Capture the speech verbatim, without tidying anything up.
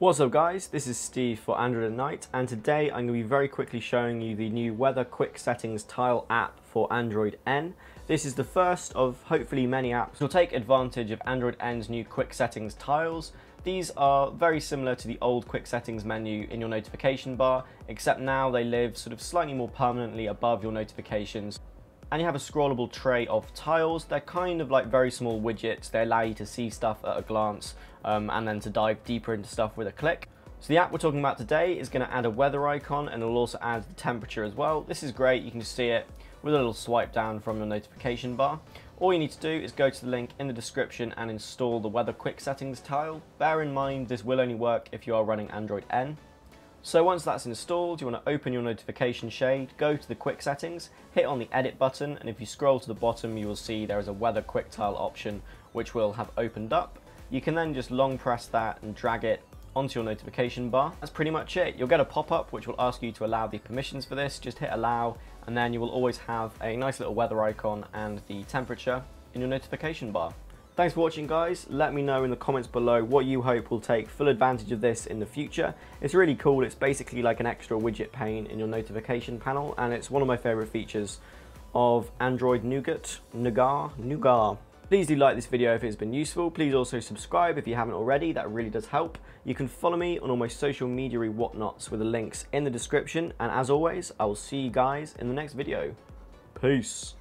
What's up guys, this is Steve for Android At Night, and today I'm going to be very quickly showing you the new Weather Quick Settings Tile app for Android N. This is the first of hopefully many apps will take advantage of Android N's new Quick Settings Tiles. These are very similar to the old Quick Settings menu in your notification bar, except now they live sort of slightly more permanently above your notifications. And you have a scrollable tray of tiles. They're kind of like very small widgets. They allow you to see stuff at a glance um, and then to dive deeper into stuff with a click. So the app we're talking about today is going to add a weather icon, and it'll also add the temperature as well. This is great. You can see it with a little swipe down from your notification bar. All you need to do is go to the link in the description and install the Weather Quick Settings tile. Bear in mind, this will only work if you are running Android N. So once that's installed, you want to open your notification shade, go to the Quick Settings, hit on the Edit button, and if you scroll to the bottom you will see there is a Weather Quick Tile option which will have opened up. You can then just long press that and drag it onto your notification bar. That's pretty much it. You'll get a pop-up which will ask you to allow the permissions for this. Just hit allow, and then you will always have a nice little weather icon and the temperature in your notification bar. Thanks for watching guys, let me know in the comments below what you hope will take full advantage of this in the future. It's really cool, it's basically like an extra widget pane in your notification panel, and it's one of my favourite features of Android Nougat, Nougat, Nougat. Please do like this video if it's been useful, please also subscribe if you haven't already, that really does help. You can follow me on all my social media-y whatnots with the links in the description, and as always, I will see you guys in the next video. Peace!